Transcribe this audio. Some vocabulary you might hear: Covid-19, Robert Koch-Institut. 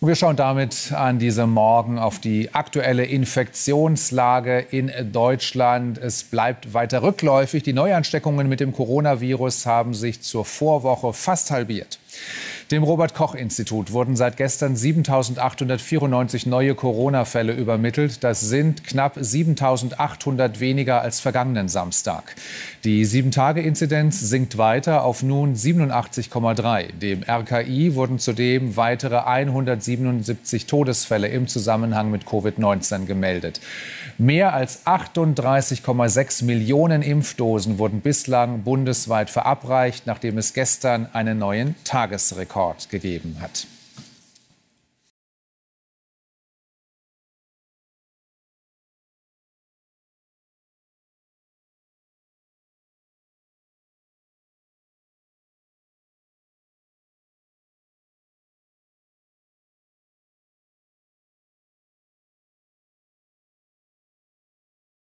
Und wir schauen damit an diesem Morgen auf die aktuelle Infektionslage in Deutschland. Es bleibt weiter rückläufig. Die Neuansteckungen mit dem Coronavirus haben sich zur Vorwoche fast halbiert. Dem Robert Koch-Institut wurden seit gestern 7.894 neue Corona-Fälle übermittelt. Das sind knapp 7.800 weniger als vergangenen Samstag. Die 7-Tage-Inzidenz sinkt weiter auf nun 87,3. Dem RKI wurden zudem weitere 177 Todesfälle im Zusammenhang mit Covid-19 gemeldet. Mehr als 38,6 Millionen Impfdosen wurden bislang bundesweit verabreicht, nachdem es gestern einen neuen Tagesrekord gegeben hat.